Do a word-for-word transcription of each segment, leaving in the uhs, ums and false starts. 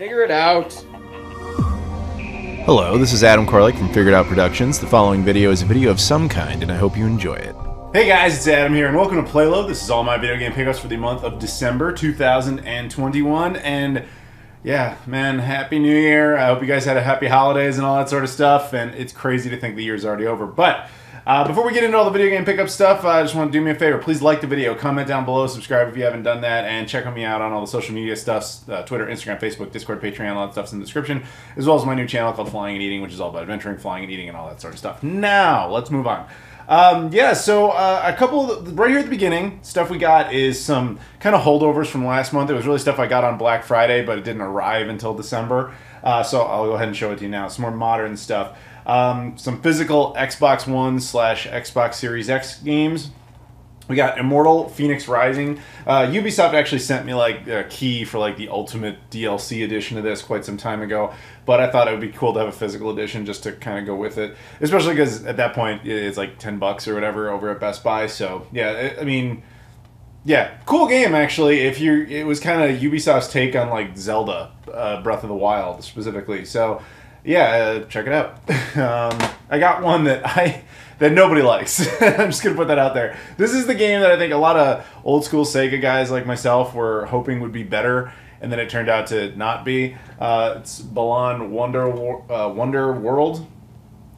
Figure it out. Hello, this is Adam Koralik from Figure It Out Productions. The following video is a video of some kind, and I hope you enjoy it. Hey guys, it's Adam here, and welcome to Playload. This is all my video game pickups for the month of December two thousand twenty-one, and yeah, man, Happy New Year. I hope you guys had a happy holidays and all that sort of stuff, and it's crazy to think the year's already over, but Uh, before we get into all the video game pickup stuff, I uh, just want to do me a favor. Please like the video, comment down below, subscribe if you haven't done that, and check me out on all the social media stuff, uh, Twitter, Instagram, Facebook, Discord, Patreon, all that stuff's in the description, as well as my new channel called Flying and Eating, which is all about adventuring, flying and eating, and all that sort of stuff. Now, let's move on. Um, yeah, so uh, a couple, of the, right here at the beginning, stuff we got is some kind of holdovers from last month. It was really stuff I got on Black Friday, but it didn't arrive until December, uh, so I'll go ahead and show it to you now. It's more modern stuff. Um, some physical Xbox One slash Xbox Series X games. We got Immortal Phoenix Rising. Uh, Ubisoft actually sent me like a key for like the Ultimate D L C edition of this quite some time ago, but I thought it would be cool to have a physical edition just to kind of go with it, especially because at that point it's like ten bucks or whatever over at Best Buy. So yeah, it, I mean, yeah, cool game actually. If you, it was kind of Ubisoft's take on like Zelda, uh, Breath of the Wild specifically. So. Yeah, uh, check it out. um, I got one that I that nobody likes. I'm just gonna put that out there. This is the game that I think a lot of old school Sega guys like myself were hoping would be better, and then it turned out to not be. Uh, it's Balan Wonder uh, Wonder World.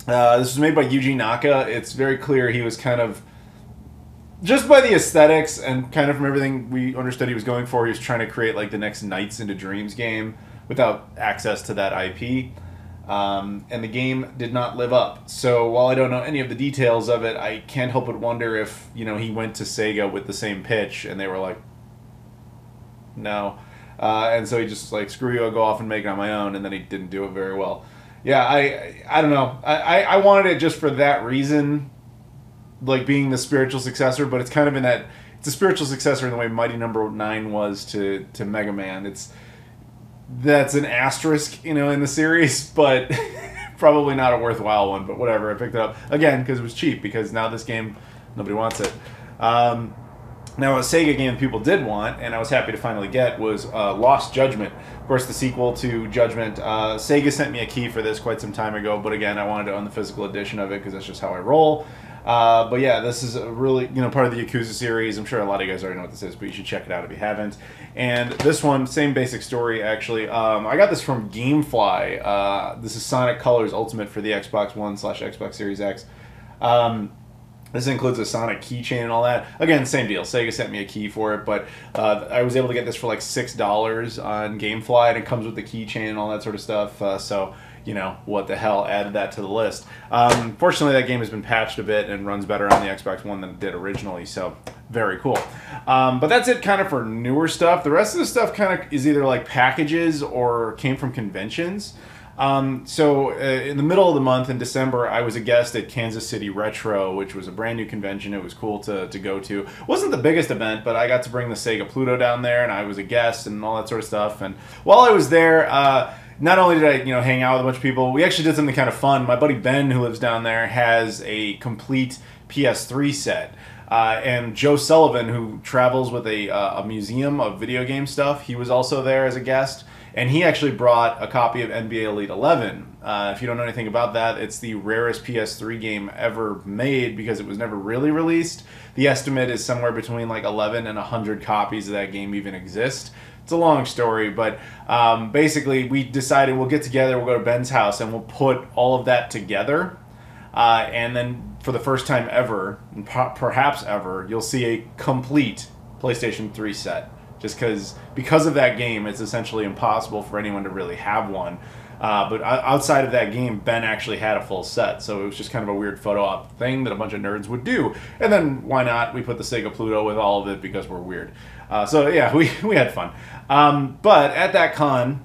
Uh, this was made by Yuji Naka. It's very clear he was kind of, just by the aesthetics and kind of from everything we understood he was going for, he was trying to create like the next Knights Into Dreams game without access to that I P. Um, and the game did not live up. So while I don't know any of the details of it, I can't help but wonder if, you know, he went to Sega with the same pitch and they were like, no. Uh, and so he just like, screw you, I'll go off and make it on my own, and then he didn't do it very well. Yeah, I I don't know. I, I wanted it just for that reason, like being the spiritual successor, but it's kind of in that, it's a spiritual successor in the way Mighty Number Nine was to, to Mega Man. It's, that's an asterisk, you know, in the series, but probably not a worthwhile one, but whatever. I picked it up, again, because it was cheap, because now this game, nobody wants it. Um, now, a Sega game people did want, and I was happy to finally get, was uh, Lost Judgment. Of course, the sequel to Judgment. Uh, Sega sent me a key for this quite some time ago, but again, I wanted to own the physical edition of it, because that's just how I roll. Uh, but yeah, this is a really, you know, part of the Yakuza series. I'm sure a lot of you guys already know what this is, but you should check it out if you haven't. And this one, same basic story, actually. Um, I got this from Gamefly. Uh, this is Sonic Colors Ultimate for the Xbox One slash Xbox Series X. Um, this includes a Sonic keychain and all that. Again, same deal. Sega sent me a key for it, but uh, I was able to get this for like six dollars on Gamefly, and it comes with the keychain and all that sort of stuff, uh, so... you know, what the hell, added that to the list. Um, fortunately, that game has been patched a bit and runs better on the Xbox One than it did originally, so very cool. Um, but that's it kind of for newer stuff. The rest of the stuff kind of is either like packages or came from conventions. Um, so uh, in the middle of the month in December, I was a guest at Kansas City Retro, which was a brand new convention. It was cool to, to go to. It wasn't the biggest event, but I got to bring the Sega Pluto down there, and I was a guest and all that sort of stuff. And while I was there, uh, not only did I, you know, hang out with a bunch of people, we actually did something kind of fun. My buddy Ben, who lives down there, has a complete P S three set. Uh, and Joe Sullivan, who travels with a, uh, a museum of video game stuff, he was also there as a guest. And he actually brought a copy of N B A Elite eleven. Uh, if you don't know anything about that, it's the rarest P S three game ever made because it was never really released. The estimate is somewhere between like eleven and a hundred copies of that game even exist. It's a long story, but um, basically we decided we'll get together, we'll go to Ben's house, and we'll put all of that together. Uh, and then for the first time ever, and perhaps ever, you'll see a complete PlayStation three set. Just because because of that game, it's essentially impossible for anyone to really have one. Uh, but outside of that game, Ben actually had a full set, so it was just kind of a weird photo op thing that a bunch of nerds would do. And then, why not? We put the Sega Pluto with all of it because we're weird. Uh, so yeah, we, we had fun. Um, but at that con,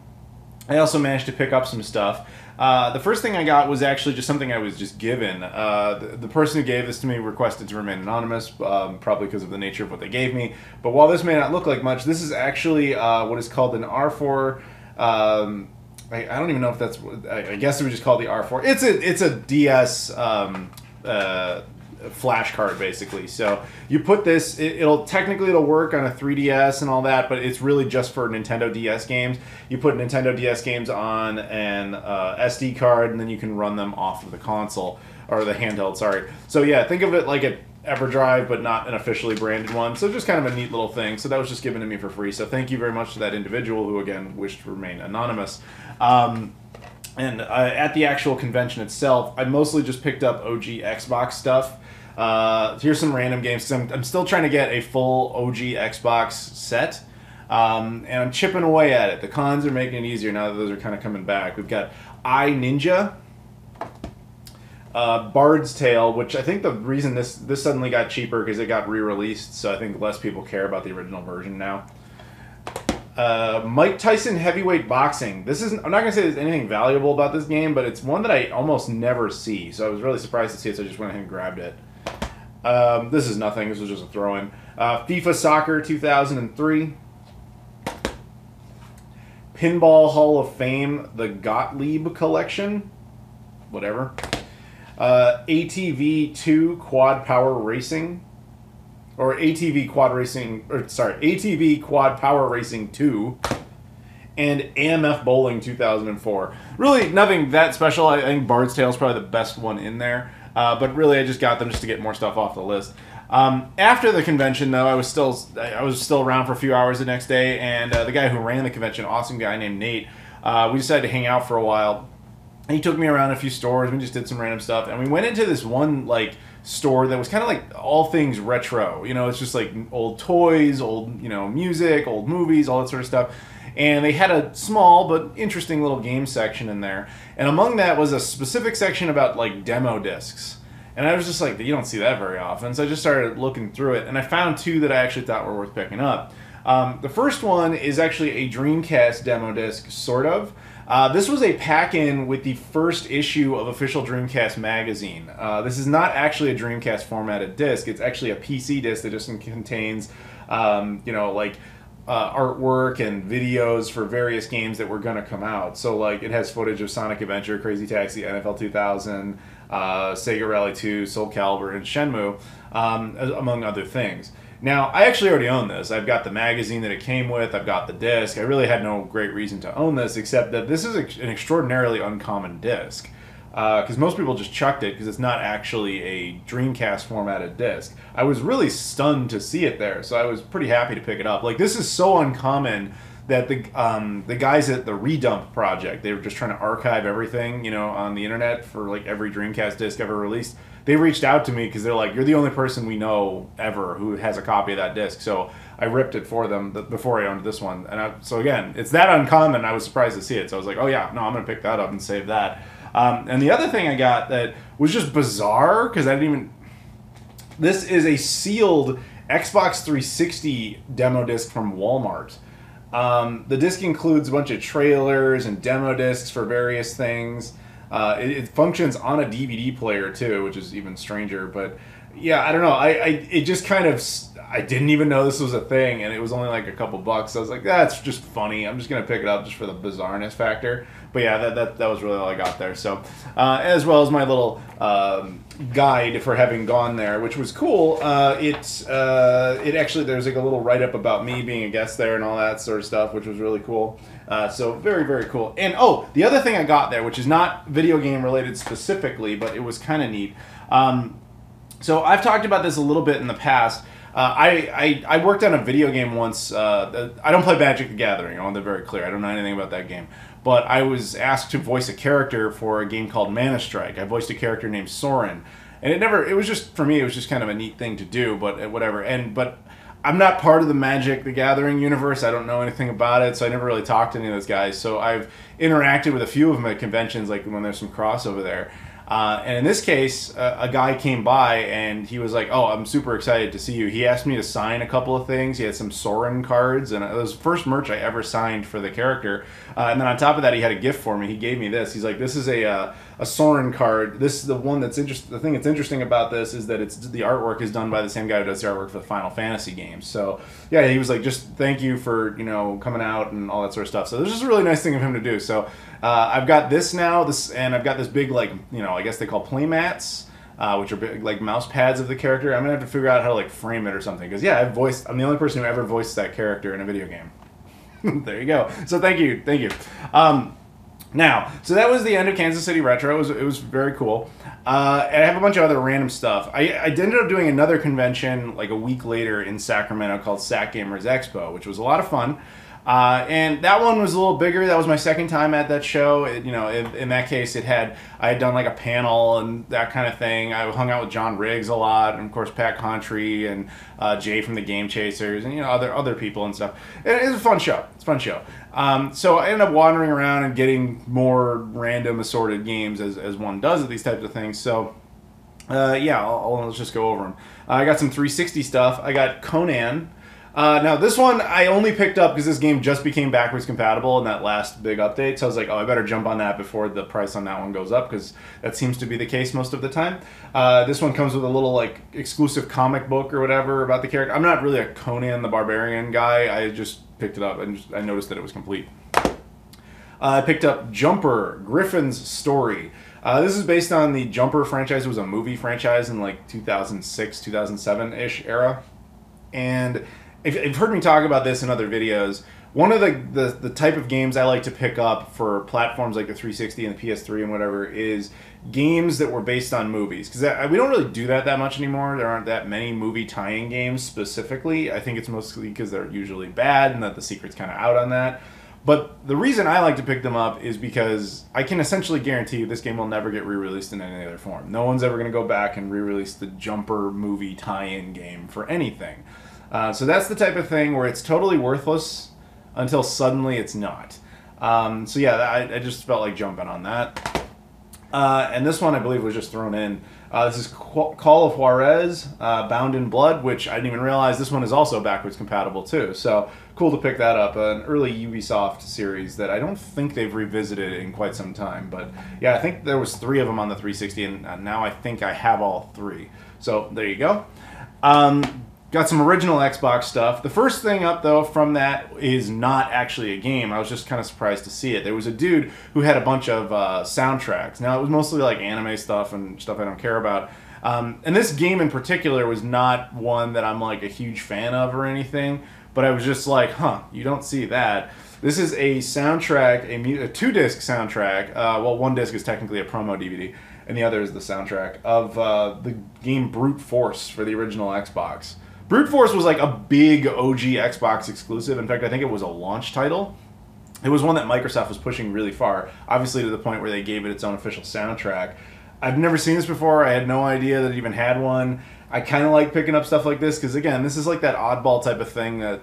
I also managed to pick up some stuff. Uh, the first thing I got was actually just something I was just given. Uh, the, the person who gave this to me requested to remain anonymous, um, probably because of the nature of what they gave me. But while this may not look like much, this is actually uh, what is called an R four. Um, I, I don't even know if that's... I, I guess it would just call it the R four. It's a, it's a D S um, uh, flash card, basically. So you put this, it, it'll technically it'll work on a three D S and all that, but it's really just for Nintendo D S games. You put Nintendo D S games on an uh, S D card, and then you can run them off of the console, or the handheld, sorry. So yeah, think of it like a Everdrive, but not an officially branded one. So just kind of a neat little thing. So that was just given to me for free. So thank you very much to that individual who, again, wished to remain anonymous. Um, and uh, at the actual convention itself, I mostly just picked up O G Xbox stuff. Uh, here's some random games. I'm, I'm still trying to get a full O G Xbox set. Um, and I'm chipping away at it. The cons are making it easier now that those are kind of coming back. We've got iNinja. Uh, Bard's Tale, which I think the reason this this suddenly got cheaper because it got re-released, so I think less people care about the original version now. Uh, Mike Tyson Heavyweight Boxing. This isn't, I'm not going to say there's anything valuable about this game, but it's one that I almost never see, so I was really surprised to see it, so I just went ahead and grabbed it. Um, this is nothing, this was just a throw-in. Uh, FIFA Soccer two thousand three. Pinball Hall of Fame, the Gottlieb Collection. Whatever. Uh, A T V two Quad Power Racing, or ATV Quad Racing, or sorry, ATV Quad Power Racing two, and A M F Bowling two thousand four. Really nothing that special. I think Bard's Tale is probably the best one in there, uh, but really I just got them just to get more stuff off the list. Um, after the convention, though, I was still I was still around for a few hours the next day, and uh, the guy who ran the convention, awesome guy named Nate, uh, we decided to hang out for a while. He took me around a few stores. We just did some random stuff, and we went into this one like store that was kind of like all things retro. You know, it's just like old toys, old you know music, old movies, all that sort of stuff. And they had a small but interesting little game section in there. And among that was a specific section about like demo discs. And I was just like, you don't see that very often. So I just started looking through it, and I found two that I actually thought were worth picking up. Um, the first one is actually a Dreamcast demo disc, sort of. Uh, this was a pack-in with the first issue of Official Dreamcast Magazine. Uh, this is not actually a Dreamcast-formatted disc. It's actually a P C disc that just contains, um, you know, like uh, artwork and videos for various games that were going to come out. So, like, it has footage of Sonic Adventure, Crazy Taxi, N F L two thousand, uh, Sega Rally two, Soul Calibur, and Shenmue, um, among other things. Now, I actually already own this. I've got the magazine that it came with. I've got the disc. I really had no great reason to own this, except that this is an extraordinarily uncommon disc. Because uh, most people just chucked it because it's not actually a Dreamcast formatted disc. I was really stunned to see it there, so I was pretty happy to pick it up. Like, this is so uncommon that the um, the guys at the Redump Project, they were just trying to archive everything, you know, on the internet for like every Dreamcast disc ever released. They reached out to me because they're like, you're the only person we know ever who has a copy of that disc. So I ripped it for them before I owned this one. And I, so again, it's that uncommon. I was surprised to see it. So I was like, oh yeah, no, I'm going to pick that up and save that. Um, and the other thing I got that was just bizarre because I didn't even... This is a sealed Xbox three sixty demo disc from Walmart. Um, the disc includes a bunch of trailers and demo discs for various things. Uh, it, it functions on a D V D player too, which is even stranger. But yeah, I don't know. I, I it just kind of I didn't even know this was a thing, and it was only like a couple bucks. So I was like, that's just funny. I'm just gonna pick it up just for the bizarreness factor. But yeah, that that, that was really all I got there. So uh, as well as my little um, guide for having gone there, which was cool. Uh, it uh, it actually there's like a little write up about me being a guest there and all that sort of stuff, which was really cool. Uh, so very, very cool. And oh, the other thing I got there, which is not video game related specifically, but it was kind of neat. Um, so I've talked about this a little bit in the past. Uh, I, I, I worked on a video game once. Uh, I don't play Magic the Gathering. I want to be very clear. I don't know anything about that game. But I was asked to voice a character for a game called Mana Strike. I voiced a character named Soren. And it never, it was just, for me, it was just kind of a neat thing to do, but whatever. And, but... I'm not part of the Magic the Gathering universe. I don't know anything about it, so I never really talked to any of those guys. So I've interacted with a few of them at conventions, like when there's some crossover there. Uh, and in this case, uh, a guy came by, and he was like, oh, I'm super excited to see you. He asked me to sign a couple of things. He had some Soren cards, and it was the first merch I ever signed for the character. Uh, and then on top of that, he had a gift for me. He gave me this. He's like, this is a uh, a Soren card. This is the one that's interesting. The thing that's interesting about this is that it's the artwork is done by the same guy who does the artwork for the Final Fantasy games. So, yeah, he was like, just thank you for, you know, coming out and all that sort of stuff. So this is a really nice thing of him to do. So uh, I've got this now, this, and I've got this big, like, you know, I guess they call playmats. uh, which are big, like mouse pads of the character. I'm gonna have to figure out how to like frame it or something, because yeah, I've voiced. I'm the only person who ever voiced that character in a video game. There you go. So thank you, thank you. Um, Now, so that was the end of Kansas City Retro. It was, it was very cool. Uh, and I have a bunch of other random stuff. I, I ended up doing another convention like a week later in Sacramento called Sac Gamers Expo, which was a lot of fun. Uh, and that one was a little bigger. That was my second time at that show. It, you know, it, in that case, it had I had done like a panel and that kind of thing. I hung out with John Riggs a lot, and of course Pat Contry and uh, Jay from the Game Chasers, and you know other other people and stuff. It, it was a fun show. It's a fun show. Um, so I ended up wandering around and getting more random assorted games as as one does at these types of things. So. Uh, yeah, I'll, I'll, let's just go over them. Uh, I got some three sixty stuff. I got Conan. Uh, now, this one I only picked up because this game just became backwards compatible in that last big update. So I was like, oh, I better jump on that before the price on that one goes up, because that seems to be the case most of the time. Uh, this one comes with a little, like, exclusive comic book or whatever about the character. I'm not really a Conan the Barbarian guy. I just picked it up and just, I noticed that it was complete. Uh, I picked up Jumper, Griffin's Story. Uh, this is based on the Jumper franchise. It was a movie franchise in, like, two thousand six, two thousand seven-ish era. And if you've heard me talk about this in other videos, one of the, the, the type of games I like to pick up for platforms like the three sixty and the P S three and whatever is games that were based on movies. Because we don't really do that that much anymore. There aren't that many movie tie-in games specifically. I think it's mostly because they're usually bad and that the secret's kind of out on that. But the reason I like to pick them up is because I can essentially guarantee this game will never get re-released in any other form. No one's ever going to go back and re-release the Jumper movie tie-in game for anything. Uh, so that's the type of thing where it's totally worthless until suddenly it's not. Um, so yeah, I, I just felt like jumping on that. Uh, and this one I believe was just thrown in. Uh, this is Call of Juarez, uh, Bound in Blood, which I didn't even realize this one is also backwards compatible too. So cool to pick that up, an early Ubisoft series that I don't think they've revisited in quite some time. But yeah, I think there was three of them on the three sixty, and now I think I have all three. So there you go. Um, Got some original Xbox stuff. The first thing up, though, from that is not actually a game. I was just kind of surprised to see it. There was a dude who had a bunch of uh, soundtracks. Now, it was mostly like anime stuff and stuff I don't care about. Um, and this game in particular was not one that I'm like a huge fan of or anything. But I was just like, huh, you don't see that. This is a soundtrack, a, a two-disc soundtrack. Uh, well, one disc is technically a promo D V D. And the other is the soundtrack of uh, the game Brute Force for the original Xbox. Brute Force was like a big O G Xbox exclusive. In fact, I think it was a launch title. It was one that Microsoft was pushing really far, obviously to the point where they gave it its own official soundtrack. I've never seen this before. I had no idea that it even had one. I kind of like picking up stuff like this because, again, this is like that oddball type of thing that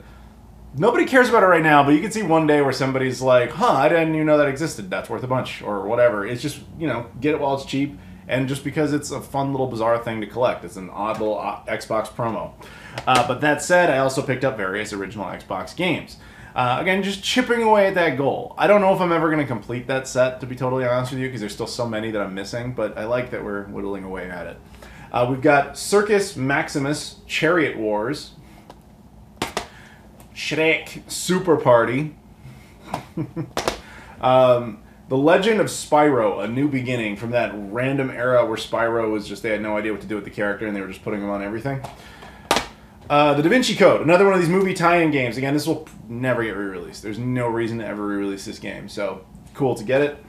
nobody cares about it right now, but you can see one day where somebody's like, huh, I didn't even know that existed. That's worth a bunch or whatever. It's just, you know, get it while it's cheap. And just because it's a fun little bizarre thing to collect. It's an odd little Xbox promo. Uh, but that said, I also picked up various original Xbox games. Uh, again, just chipping away at that goal. I don't know if I'm ever going to complete that set, to be totally honest with you, because there's still so many that I'm missing, but I like that we're whittling away at it. Uh, we've got Circus Maximus Chariot Wars, Shrek Super Party, um... The Legend of Spyro, A New Beginning, from that random era where Spyro was just, they had no idea what to do with the character and they were just putting him on everything. Uh, the Da Vinci Code, another one of these movie tie-in games. Again, this will never get re-released. There's no reason to ever re-release this game, so cool to get it.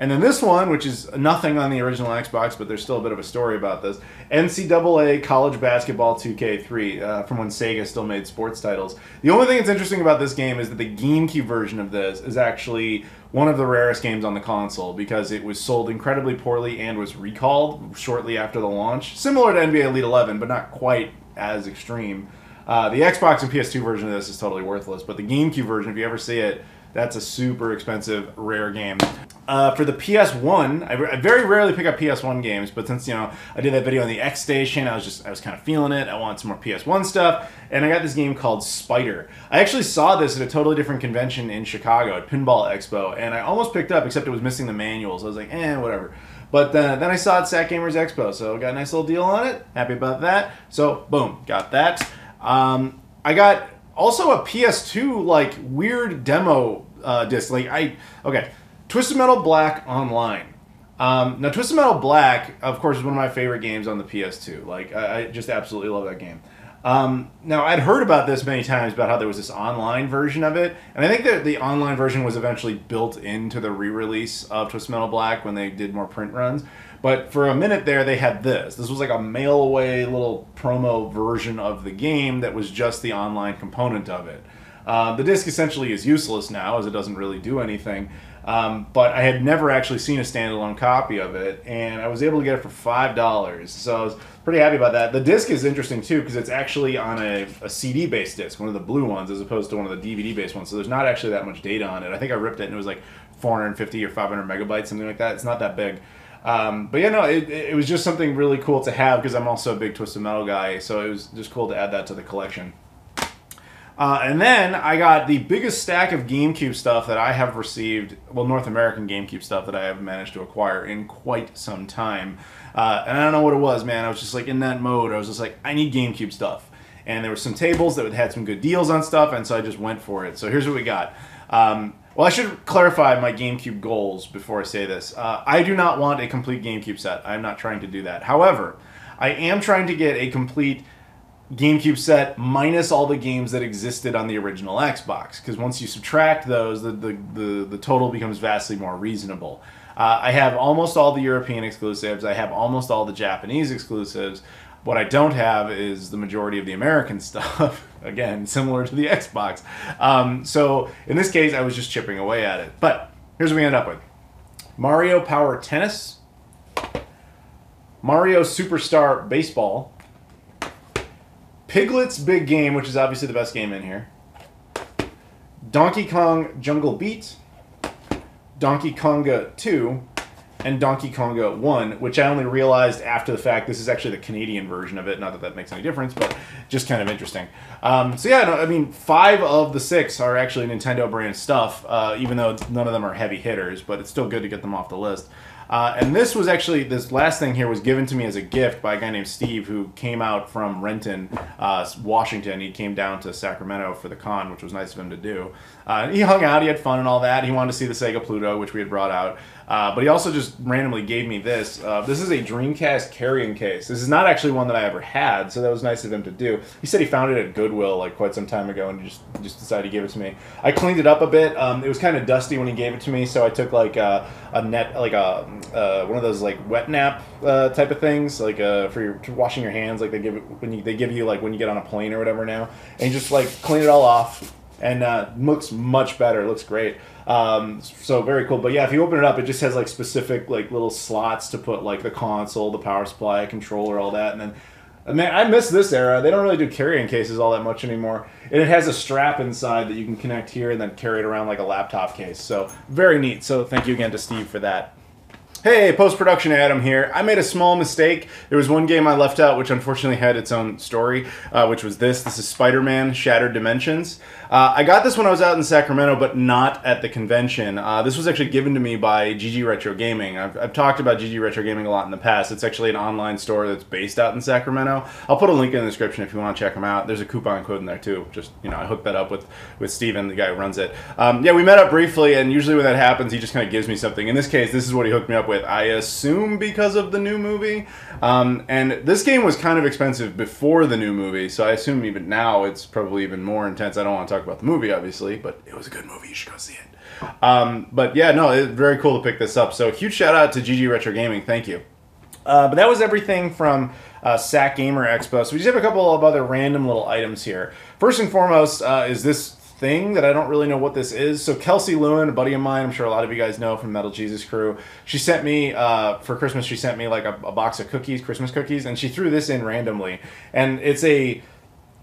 And then this one, which is nothing on the original Xbox, but there's still a bit of a story about this. N C double A College Basketball two K three, uh, from when Sega still made sports titles. The only thing that's interesting about this game is that the GameCube version of this is actually one of the rarest games on the console, because it was sold incredibly poorly and was recalled shortly after the launch. Similar to N B A Elite eleven, but not quite as extreme. Uh, the Xbox and P S two version of this is totally worthless, but the GameCube version, if you ever see it, that's a super expensive, rare game. Uh, for the P S one, I, I very rarely pick up P S one games, but since, you know, I did that video on the X Station, I was just, I was kind of feeling it. I wanted some more P S one stuff, and I got this game called Spider. I actually saw this at a totally different convention in Chicago at Pinball Expo, and I almost picked up, except it was missing the manuals. I was like, eh, whatever. But uh, then I saw it at Sac Gamers Expo, so got a nice little deal on it. Happy about that. So, boom, got that. Um, I got... Also a P S two, like, weird demo uh, disc. Like, I... Okay. Twisted Metal Black Online. Um, now, Twisted Metal Black, of course, is one of my favorite games on the P S two. Like, I, I just absolutely love that game. Um, now, I'd heard about this many times, about how there was this online version of it. And I think that the online version was eventually built into the re-release of Twisted Metal Black when they did more print runs. But for a minute there, they had this. This was like a mail-away little promo version of the game that was just the online component of it. Uh, the disc essentially is useless now, as it doesn't really do anything. Um, but I had never actually seen a standalone copy of it, and I was able to get it for five dollars, so I was pretty happy about that. The disc is interesting, too, because it's actually on a, a C D-based disc, one of the blue ones, as opposed to one of the D V D-based ones, so there's not actually that much data on it. I think I ripped it, and it was like four hundred fifty or five hundred megabytes, something like that. It's not that big. Um, but, yeah, no, it, it was just something really cool to have, because I'm also a big Twisted Metal guy, so it was just cool to add that to the collection. Uh, and then I got the biggest stack of GameCube stuff that I have received, well, North American GameCube stuff that I have managed to acquire in quite some time. Uh, and I don't know what it was, man. I was just like in that mode. I was just like, I need GameCube stuff. And there were some tables that had some good deals on stuff, and so I just went for it. So here's what we got. Um, well, I should clarify my GameCube goals before I say this. Uh, I do not want a complete GameCube set. I'm not trying to do that. However, I am trying to get a complete GameCube set minus all the games that existed on the original Xbox, because once you subtract those, the, the, the, the total becomes vastly more reasonable. Uh, I have almost all the European exclusives, I have almost all the Japanese exclusives. What I don't have is the majority of the American stuff, again, similar to the Xbox. Um, so in this case, I was just chipping away at it. But here's what we end up with. Mario Power Tennis, Mario Superstar Baseball, Piglet's Big Game, which is obviously the best game in here, Donkey Kong Jungle Beat, Donkey Konga two, and Donkey Konga one, which I only realized after the fact. This is actually the Canadian version of it. Not that that makes any difference, but just kind of interesting. Um, so yeah, no, I mean, five of the six are actually Nintendo brand stuff, uh, even though none of them are heavy hitters, but it's still good to get them off the list. Uh, and this was actually, this last thing here was given to me as a gift by a guy named Steve, who came out from Renton, uh, Washington. He came down to Sacramento for the con, which was nice of him to do. Uh, he hung out, he had fun and all that. He wanted to see the Sega Pluto, which we had brought out. Uh, but he also just randomly gave me this. Uh, this is a Dreamcast carrying case. This is not actually one that I ever had, so that was nice of him to do. He said he found it at Goodwill like quite some time ago and just just decided to give it to me. I cleaned it up a bit. Um, it was kind of dusty when he gave it to me, so I took like a, a net, like a uh, one of those like wet nap uh, type of things, like uh, for your, washing your hands, like they give it when you they give you like when you get on a plane or whatever now, and you just like clean it all off. And uh, looks much better. Looks great. Um, so very cool. But yeah, if you open it up, it just has like specific like little slots to put like the console, the power supply, controller, all that. And then, man, I miss this era. They don't really do carrying cases all that much anymore. And it has a strap inside that you can connect here and then carry it around like a laptop case. So very neat. So thank you again to Steve for that. Hey, post-production Adam here. I made a small mistake. There was one game I left out, which unfortunately had its own story, uh, which was this. This is Spider-Man Shattered Dimensions. Uh, I got this when I was out in Sacramento, but not at the convention. Uh, this was actually given to me by G G Retro Gaming. I've, I've talked about G G Retro Gaming a lot in the past. It's actually an online store that's based out in Sacramento. I'll put a link in the description if you want to check them out. There's a coupon code in there, too. Just, you know, I hooked that up with, with Steven, the guy who runs it. Um, yeah, we met up briefly, and usually when that happens, he just kind of gives me something. In this case, this is what he hooked me up with, I assume because of the new movie. Um, and this game was kind of expensive before the new movie, so I assume even now it's probably even more intense. I don't want to talk about the movie, obviously, but it was a good movie. You should go see it. Um, but yeah, no, it's very cool to pick this up. So huge shout out to G G Retro Gaming. Thank you. Uh, but that was everything from uh, Sac Gamer Expo. So we just have a couple of other random little items here. First and foremost uh, is this thing that I don't really know what this is. So Kelsey Lewin, a buddy of mine, I'm sure a lot of you guys know from Metal Jesus Crew, she sent me, uh, for Christmas, she sent me like a, a box of cookies, Christmas cookies, and she threw this in randomly. And it's a,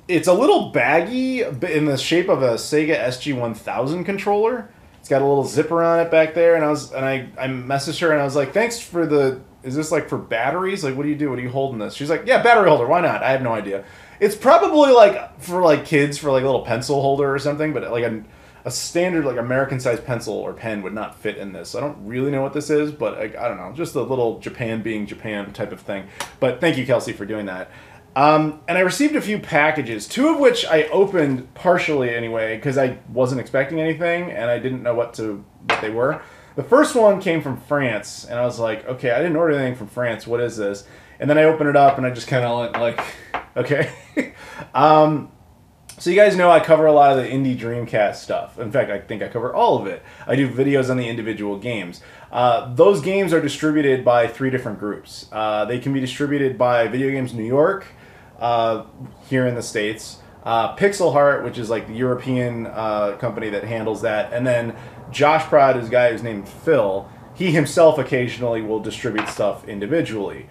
it's a little baggy in the shape of a Sega S G one thousand controller. It's got a little zipper on it back there, and I was and I, I messaged her and I was like, thanks for the, is this like for batteries? Like, what do you do? What are you holding this? She's like, yeah, battery holder, why not? I have no idea. It's probably like for like kids, for like a little pencil holder or something, but like a, a standard like American sized pencil or pen would not fit in this. So I don't really know what this is, but like, I don't know, just a little Japan being Japan type of thing. But thank you, Kelsey, for doing that. Um, and I received a few packages, two of which I opened partially anyway, because I wasn't expecting anything, and I didn't know what to what they were. The first one came from France, and I was like, okay, I didn't order anything from France. What is this? And then I opened it up, and I just kind of went like, okay. um, so you guys know I cover a lot of the indie Dreamcast stuff. In fact, I think I cover all of it. I do videos on the individual games. Uh, those games are distributed by three different groups. Uh, they can be distributed by Video Games New York, uh, here in the States, uh, Pixel Heart, which is like the European uh, company that handles that, and then Josh Prod is a guy who's named Phil. He himself occasionally will distribute stuff individually.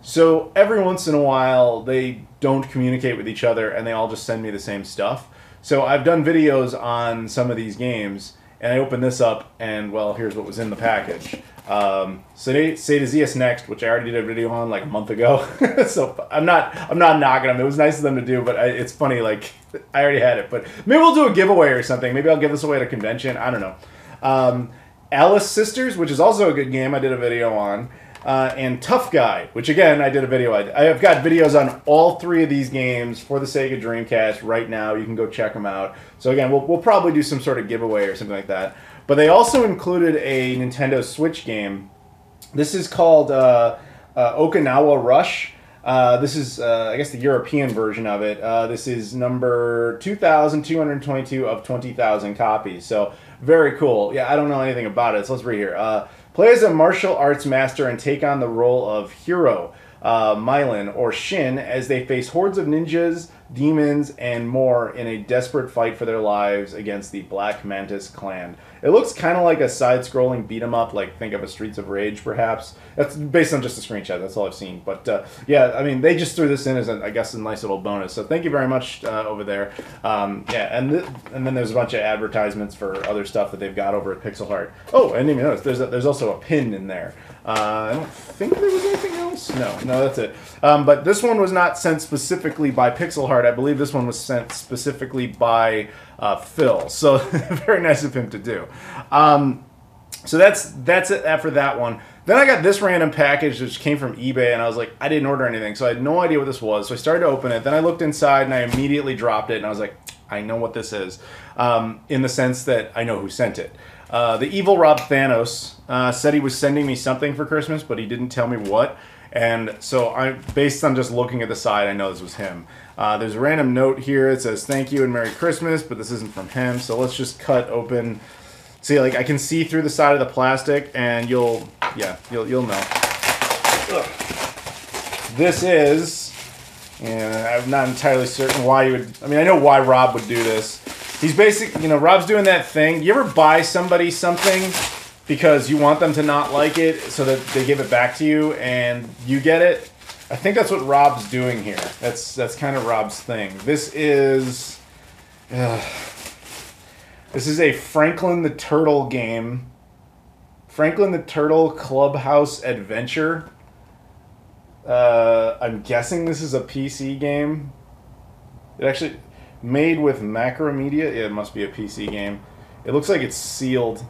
So every once in a while, they don't communicate with each other, and they all just send me the same stuff. So I've done videos on some of these games, and I open this up, and, well, here's what was in the package. Um, Sadasius Next, which I already did a video on like a month ago. So I'm not I'm not knocking them. It was nice of them to do, but I, it's funny, like, I already had it. But maybe we'll do a giveaway or something. Maybe I'll give this away at a convention. I don't know. Um, Alice Sisters, which is also a good game I did a video on. Uh, and Tough Guy, which again, I did a video. I, I have got videos on all three of these games for the Sega Dreamcast right now. You can go check them out. So again, we'll, we'll probably do some sort of giveaway or something like that. But they also included a Nintendo Switch game. This is called uh, uh, Okinawa Rush. Uh, this is, uh, I guess, the European version of it. Uh, this is number two thousand two hundred twenty-two of twenty thousand copies. So very cool. Yeah, I don't know anything about it, so let's read here. Uh, Play as a martial arts master and take on the role of Hiro, uh, Mylan, or Shin as they face hordes of ninjas, demons, and more in a desperate fight for their lives against the Black Mantis clan. It looks kind of like a side-scrolling beat-em-up, like think of a Streets of Rage, perhaps. That's based on just a screenshot. That's all I've seen. But, uh, yeah, I mean, they just threw this in as, a, I guess, a nice little bonus. So thank you very much uh, over there. Um, yeah, and, th and then there's a bunch of advertisements for other stuff that they've got over at Pixel Heart. Oh, I didn't even notice. There's, a, there's also a pin in there. Uh, I don't think there was anything else. No, no, that's it. Um, but this one was not sent specifically by Pixel Heart. I believe this one was sent specifically by uh, Phil. So very nice of him to do. Um, so that's that's it after that one. Then I got this random package which came from eBay, and I was like, I didn't order anything, so I had no idea what this was. So I started to open it. Then I looked inside, and I immediately dropped it, and I was like, I know what this is, um, in the sense that I know who sent it. Uh, the evil Rob Thanos uh, said he was sending me something for Christmas, but he didn't tell me what. And so, I, based on just looking at the side, I know this was him. Uh, there's a random note here. It says, thank you and Merry Christmas, but this isn't from him. So let's just cut open. See, like, I can see through the side of the plastic, and you'll, yeah, you'll, you'll know. Ugh. This is, and I'm not entirely certain why you would, I mean, I know why Rob would do this. He's basically, you know, Rob's doing that thing. You ever buy somebody something because you want them to not like it so that they give it back to you and you get it? I think that's what Rob's doing here. That's, that's kind of Rob's thing. This is... Ugh. This is a Franklin the Turtle game. Franklin the Turtle Clubhouse Adventure. Uh, I'm guessing this is a P C game. It actually... Made with Macromedia. Yeah, it must be a P C game. It looks like it's sealed.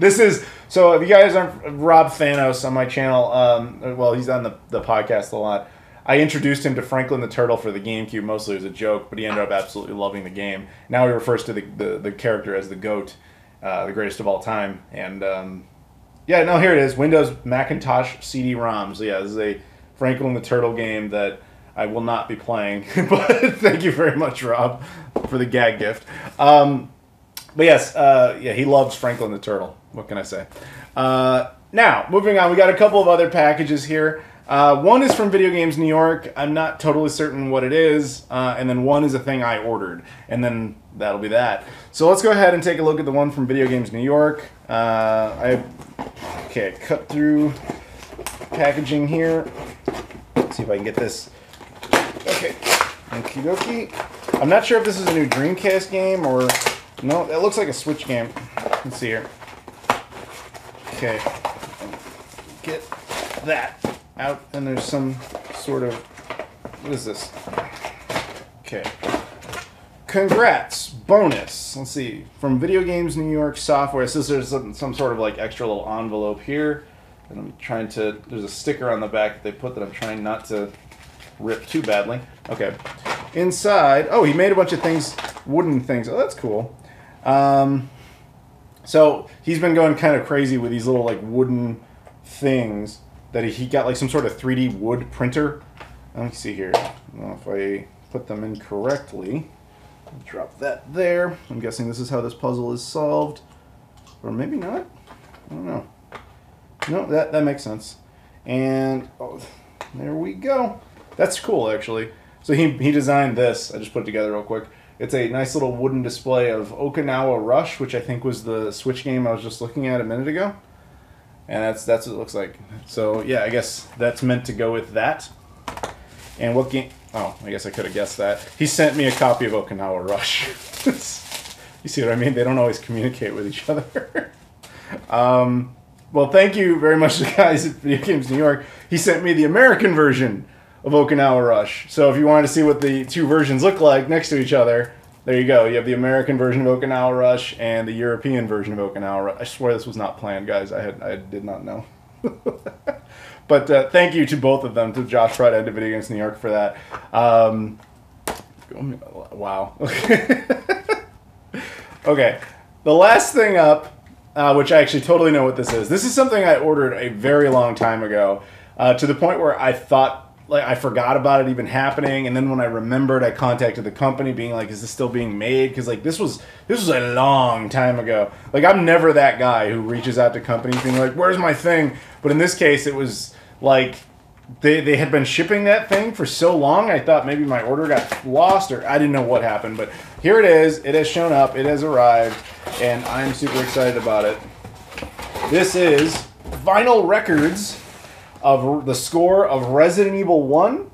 This is... So if you guys aren't... Rob Thanos on my channel, um, well, he's on the, the podcast a lot. I introduced him to Franklin the Turtle for the GameCube, mostly as a joke, but he ended up absolutely loving the game. Now he refers to the, the, the character as the GOAT, uh, the greatest of all time. And, um, yeah, no, here it is. Windows, Macintosh, C D ROMs. So, yeah, this is a Franklin the Turtle game that I will not be playing. But thank you very much, Rob, for the gag gift. Um, but, yes, uh, yeah, he loves Franklin the Turtle. What can I say? Uh, now, moving on, we got a couple of other packages here. Uh, one is from Video Games New York. I'm not totally certain what it is. Uh, and then one is a thing I ordered. And then that'll be that. So let's go ahead and take a look at the one from Video Games New York. Uh, I okay, cut through packaging here. Let's see if I can get this. Okay. Okie dokie. I'm not sure if this is a new Dreamcast game or... No, it looks like a Switch game. Let's see here. Okay. Get that out, and there's some sort of, what is this? Okay. Congrats, bonus. Let's see, from Video Games New York Software. So there's some, some sort of like extra little envelope here, and I'm trying to, there's a sticker on the back that they put that I'm trying not to rip too badly. Okay, inside, oh, he made a bunch of things, wooden things. Oh, that's cool. Um, So he's been going kind of crazy with these little like wooden things that he, he got like some sort of three D wood printer. Let me see here. I don't know if I put them in correctly. Drop that there. I'm guessing this is how this puzzle is solved. Or maybe not. I don't know. No, that, that makes sense. And oh, there we go. That's cool, actually. So he, he designed this. I just put it together real quick. It's a nice little wooden display of Okinawa Rush, which I think was the Switch game I was just looking at a minute ago. And that's, that's what it looks like. So, yeah, I guess that's meant to go with that. And what game... Oh, I guess I could have guessed that. He sent me a copy of Okinawa Rush. You see what I mean? They don't always communicate with each other. um, well, thank you very much to the guys at Video Games New York. He sent me the American version of Okinawa Rush. So if you wanted to see what the two versions look like next to each other, there you go. You have the American version of Okinawa Rush and the European version of Okinawa Rush. I swear this was not planned, guys. I had I did not know. But uh, thank you to both of them, to Josh Fried and to Video Games New York for that. Um, wow. Okay, the last thing up, uh, which I actually totally know what this is. This is something I ordered a very long time ago, uh, to the point where I thought, like, I forgot about it even happening, and then when I remembered, I contacted the company, being like, "Is this still being made?" Because like this was this was a long time ago. Like, I'm never that guy who reaches out to companies being like, "Where's my thing?" But in this case, it was like they they had been shipping that thing for so long. I thought maybe my order got lost, or I didn't know what happened. But here it is. It has shown up. It has arrived, and I'm super excited about it. This is Vinyl Records. Of the score of Resident Evil one,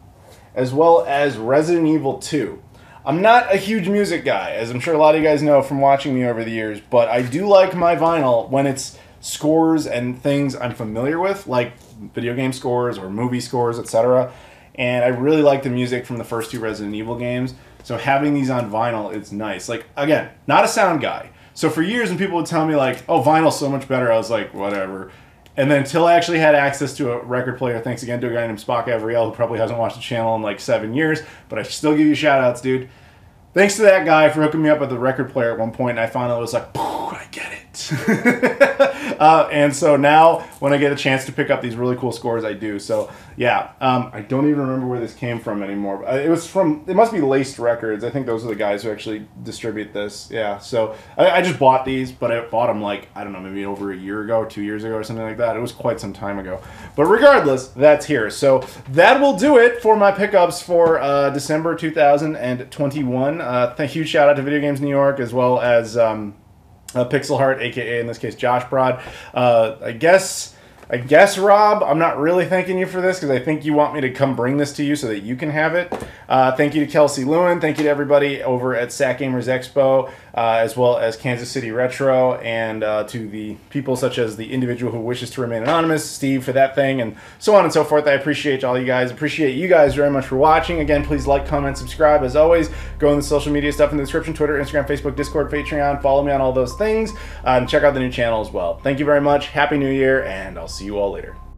as well as Resident Evil two. I'm not a huge music guy, as I'm sure a lot of you guys know from watching me over the years, but I do like my vinyl when it's scores and things I'm familiar with, like video game scores or movie scores, et cetera. And I really like the music from the first two Resident Evil games, so having these on vinyl, it's nice. Like, again, not a sound guy. So for years when people would tell me, like, oh, vinyl's so much better, I was like, whatever. And then until I actually had access to a record player, thanks again to a guy named Spock Avriel, who probably hasn't watched the channel in like seven years, but I still give you shout-outs, dude. Thanks to that guy for hooking me up with the record player at one point, and I finally was like, I get it. uh, and so now, when I get a chance to pick up these really cool scores, I do. So, yeah, um, I don't even remember where this came from anymore. It was from, it must be Laced Records. I think those are the guys who actually distribute this. Yeah, so I, I just bought these, but I bought them like, I don't know, maybe over a year ago, two years ago or something like that. It was quite some time ago. But regardless, that's here. So that will do it for my pickups for uh, December two thousand twenty-one. Uh, th huge shout out to Video Games New York, as well as... Um, Uh, Pixel Heart, aka in this case Josh Brod. Uh, I guess, I guess Rob, I'm not really thanking you for this because I think you want me to come bring this to you so that you can have it. Uh, thank you to Kelsey Lewin. Thank you to everybody over at Sac Gamers Expo, uh, as well as Kansas City Retro, and uh, to the people such as the individual who wishes to remain anonymous, Steve, for that thing, and so on and so forth. I appreciate all you guys. Appreciate you guys very much for watching. Again, please like, comment, subscribe. As always, go in the social media stuff in the description: Twitter, Instagram, Facebook, Discord, Patreon. Follow me on all those things, uh, and check out the new channel as well. Thank you very much. Happy New Year, and I'll see you all later.